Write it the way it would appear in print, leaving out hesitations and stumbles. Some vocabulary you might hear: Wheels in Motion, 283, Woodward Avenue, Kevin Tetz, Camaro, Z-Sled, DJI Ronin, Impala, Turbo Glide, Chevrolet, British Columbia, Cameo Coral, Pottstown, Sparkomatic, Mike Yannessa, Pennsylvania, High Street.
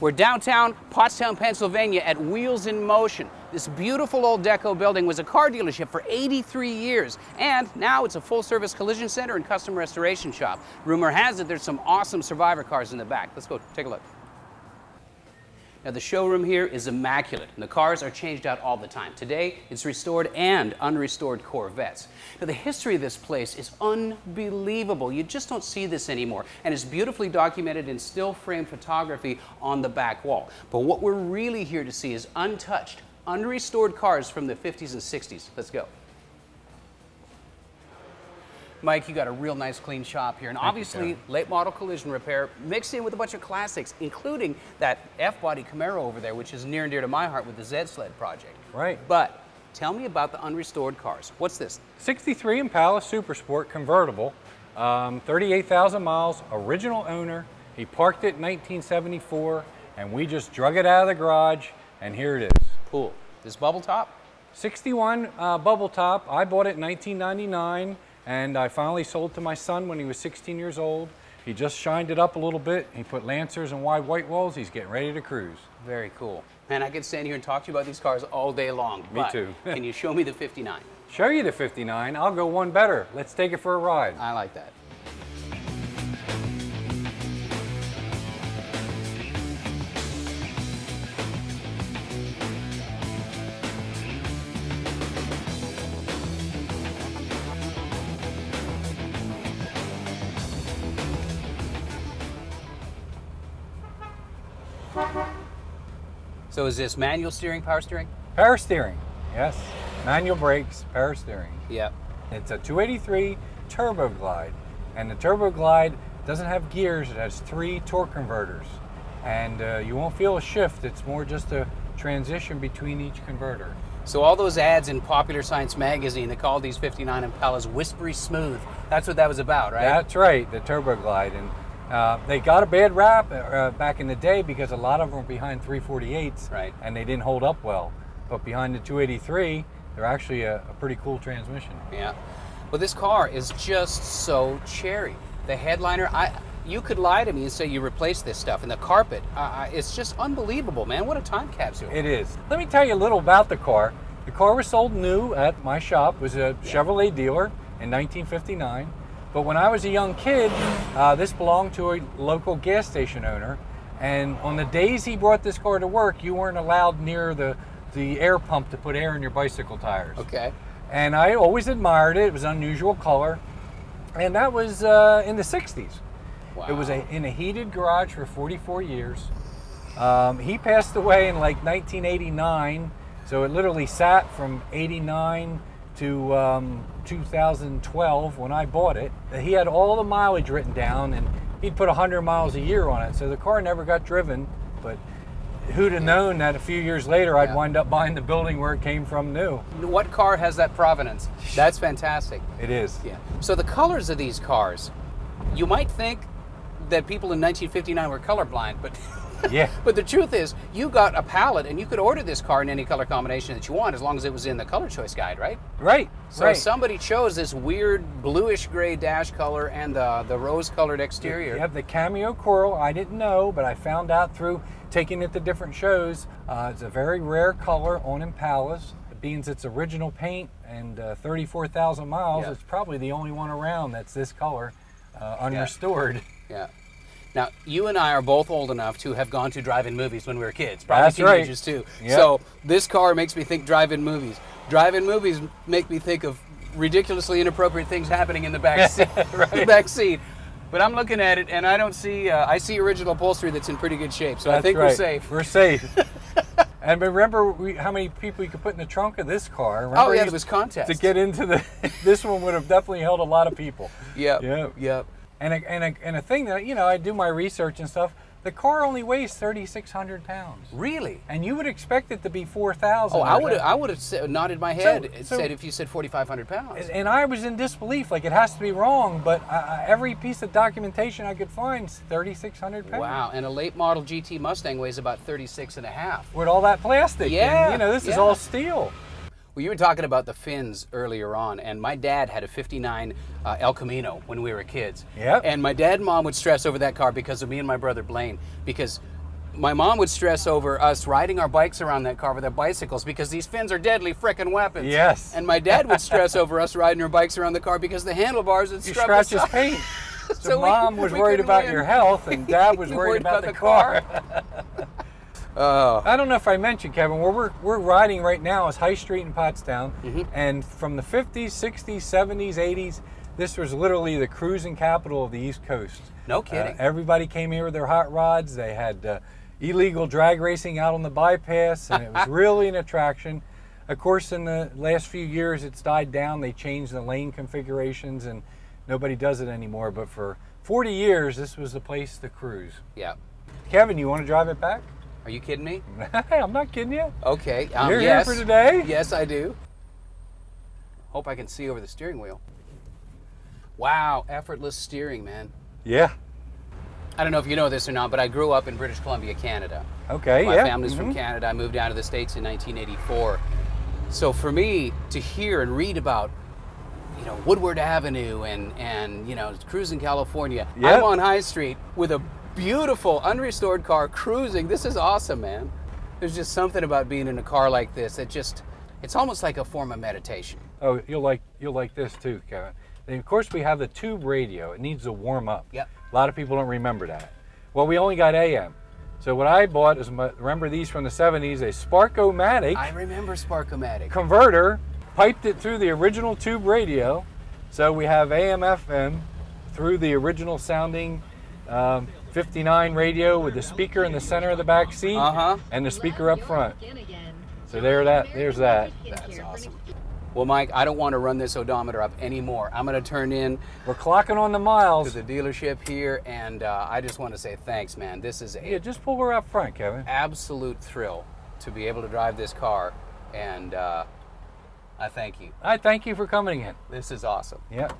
We're downtown Pottstown, Pennsylvania at Wheels in Motion. This beautiful old deco building was a car dealership for 83 years, and now it's a full-service collision center and custom restoration shop. Rumor has it there's some awesome survivor cars in the back. Let's go take a look. Now, the showroom here is immaculate, and the cars are changed out all the time. Today, it's restored and unrestored Corvettes. Now, the history of this place is unbelievable. You just don't see this anymore, and it's beautifully documented in still frame photography on the back wall. But what we're really here to see is untouched, unrestored cars from the 50s and 60s. Let's go. Mike, you got a real nice clean shop here, and obviously late model collision repair mixed in with a bunch of classics, including that F-body Camaro over there, which is near and dear to my heart with the Z-Sled project. Right. But tell me about the unrestored cars. What's this? 63 Impala Super Sport convertible, 38,000 miles, original owner. He parked it in 1974, and we just drug it out of the garage, and here it is. Cool. This bubble top? 61 bubble top. I bought it in 1999. And I finally sold to my son when he was 16 years old. He just shined it up a little bit. He put lancers and wide white walls. He's getting ready to cruise. Very cool. Man, I could stand here and talk to you about these cars all day long. Me too. Can you show me the 59? Show you the 59. I'll go one better. Let's take it for a ride. I like that. So is this manual steering, power steering? Power steering, yes. Manual brakes, power steering. Yep. It's a 283 Turbo Glide. And the Turbo Glide doesn't have gears, it has 3 torque converters. And you won't feel a shift, it's more just a transition between each converter. So all those ads in Popular Science magazine that called these 59 Impalas whispery smooth, that's what that was about, right? That's right, the Turbo Glide. And they got a bad rap back in the day because a lot of them were behind 348s, right, and they didn't hold up well. But behind the 283, they're actually a pretty cool transmission. Yeah. Well, this car is just so cherry. The headliner, you could lie to me and say you replaced this stuff, and the carpet, it's just unbelievable, man. What a time capsule. It is. Let me tell you a little about the car. The car was sold new at my shop. It was a Chevrolet dealer in 1959. But when I was a young kid, this belonged to a local gas station owner, and on the days he brought this car to work, you weren't allowed near the air pump to put air in your bicycle tires. Okay. And I always admired it. It was an unusual color, and that was in the 60s. Wow. It was in a heated garage for 44 years. He passed away in like 1989, so it literally sat from 89 to 2012 when I bought it. He had all the mileage written down, and he'd put 100 miles a year on it, so the car never got driven. But who'd have known that a few years later I'd wind up buying the building where it came from new. What car has that provenance? That's fantastic. It is. Yeah. So the colors of these cars, you might think that people in 1959 were colorblind, but yeah. But the truth is, you got a palette, and you could order this car in any color combination that you want, as long as it was in the color choice guide, right? Right. So somebody chose this weird bluish gray dash color and the rose-colored exterior. You have the Cameo Coral. I didn't know, but I found out through taking it to different shows. It's a very rare color on Impalas. Being its original paint and 34,000 miles, it's probably the only one around that's this color, unrestored. Yeah. Now, you and I are both old enough to have gone to drive-in movies when we were kids, probably teenagers too. Yep. So this car makes me think drive-in movies. Drive-in movies make me think of ridiculously inappropriate things happening in the back seat. The back seat. But I'm looking at it, and I don't see. I see original upholstery that's in pretty good shape. So I think we're safe. We're safe. And remember how many people you could put in the trunk of this car. Remember there was contest to get into the. This one would have definitely held a lot of people. Yep. And a thing that, you know, I do my research and stuff, the car only weighs 3,600 pounds. Really? And you would expect it to be 4,000. Oh, I would have nodded my head and said if you said 4,500 pounds. And I was in disbelief, like it has to be wrong, but every piece of documentation I could find is 3,600 pounds. Wow, and a late model GT Mustang weighs about 36.5. With all that plastic. Yeah. And, you know, this is all steel. Well, you were talking about the fins earlier on, and my dad had a 59 El Camino when we were kids. Yeah. And my dad and mom would stress over that car because of me and my brother Blaine, because my mom would stress over us riding our bikes around that car with our bicycles because these fins are deadly frickin' weapons. Yes. And my dad would stress over us riding our bikes around the car because the handlebars would scratch his paint. So, mom was worried about your health and dad was worried about the car. I don't know if I mentioned, Kevin, where we're riding right now is High Street in Pottstown. Mm-hmm. And from the 50s, 60s, 70s, 80s, this was literally the cruising capital of the East Coast. No kidding. Everybody came here with their hot rods. They had illegal drag racing out on the bypass, and it was really an attraction. Of course, in the last few years, it's died down. They changed the lane configurations, and nobody does it anymore. But for 40 years, this was the place to cruise. Yeah. Kevin, you want to drive it back? Are you kidding me? I'm not kidding you. Okay. You're here for today? Yes, I do. Hope I can see over the steering wheel. Wow, effortless steering, man. Yeah. I don't know if you know this or not, but I grew up in British Columbia, Canada. Okay, yeah. My family's from Canada. I moved down to the States in 1984. So for me to hear and read about, you know, Woodward Avenue and you know, cruising California. Yep. I'm on High Street with a beautiful, unrestored car cruising. This is awesome, man. There's just something about being in a car like this that just, it's almost like a form of meditation. Oh, you'll like this too, Kevin. And of course, we have the tube radio. It needs to warm up. Yep. A lot of people don't remember that. Well, we only got AM. So what I bought is, remember these from the 70s, a Sparkomatic. I remember Sparkomatic. Converter, piped it through the original tube radio. So we have AM, FM through the original sounding 59 radio with the speaker in the center of the back seat and the speaker up front. So there's that. That's awesome. Well, Mike, I don't want to run this odometer up anymore. I'm going to turn in. We're clocking on the miles to the dealership here, and I just want to say thanks, man. This is a just pull her up front, Kevin. Absolute thrill to be able to drive this car, and I thank you. I thank you for coming in. This is awesome. Yeah.